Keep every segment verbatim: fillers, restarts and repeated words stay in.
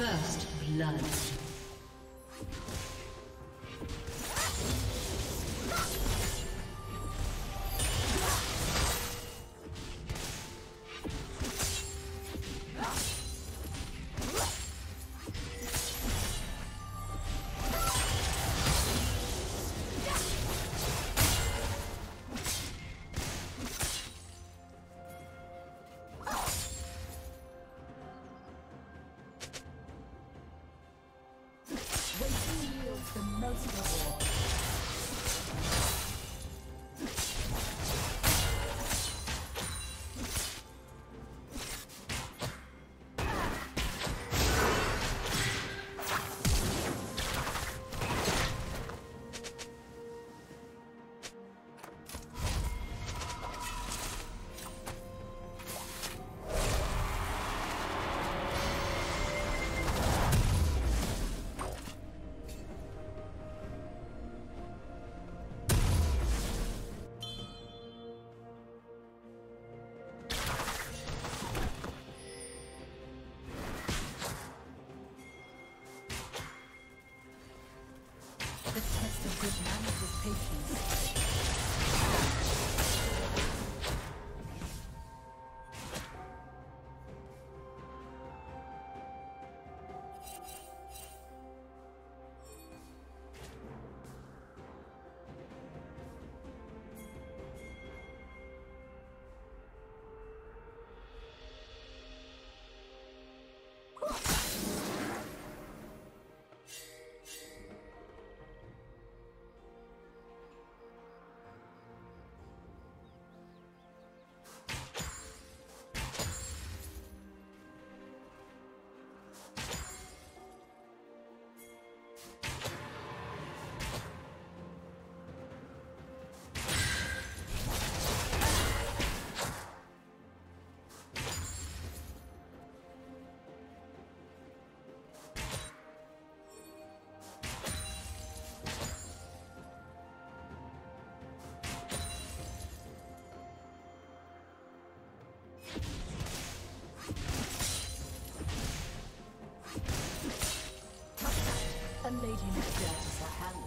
First blood. A lady with dirty her hands.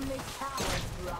Only cowards run.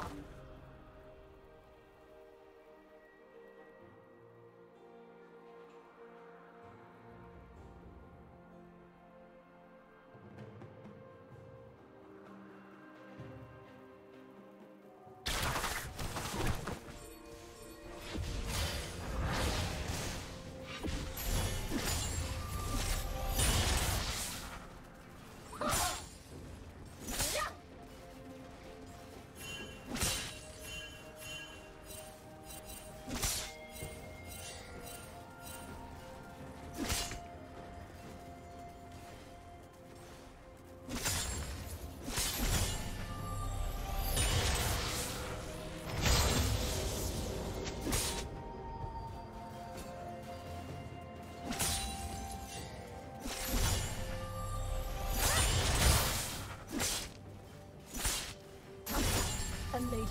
A lady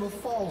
Will fall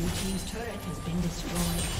Blue team's turret has been destroyed.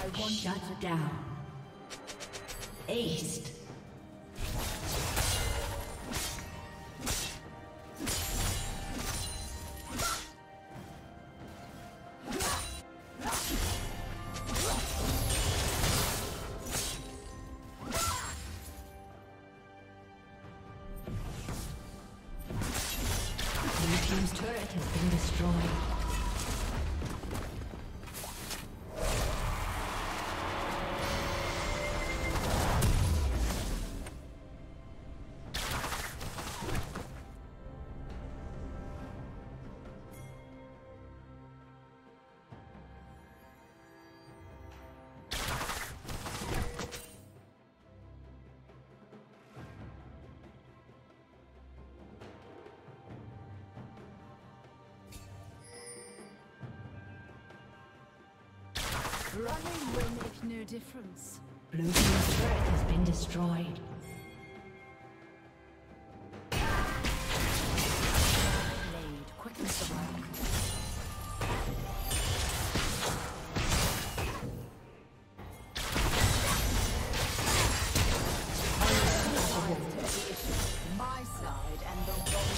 Shut down. Aced. Blue team's turret has been destroyed. Running will make no difference. Blue team's turret has been destroyed. Blade, quickness of life. He's trying to find him. Blue team's turret has been destroyed.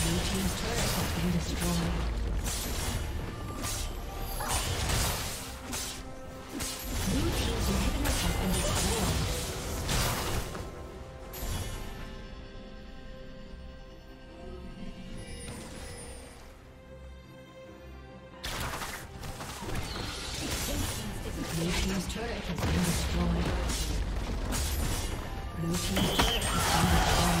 Blue team's turret has been destroyed. team's turret has been destroyed. Blue team's turret has been destroyed.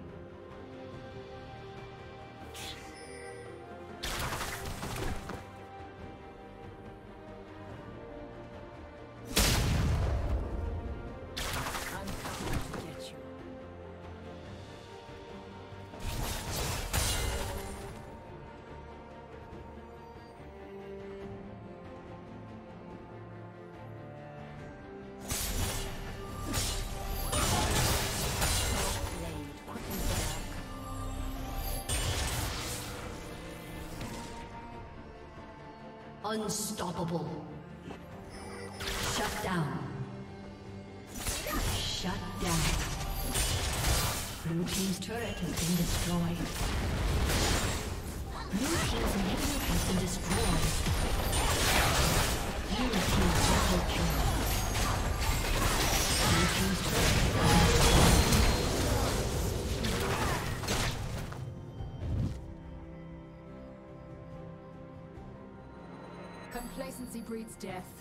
Unstoppable. Shut down. Shut down. Blue team's turret has been destroyed. Blue team's inhibitor has been destroyed. Blue team's double kill. Blue team's turret has been destroyed. Complacency breeds death.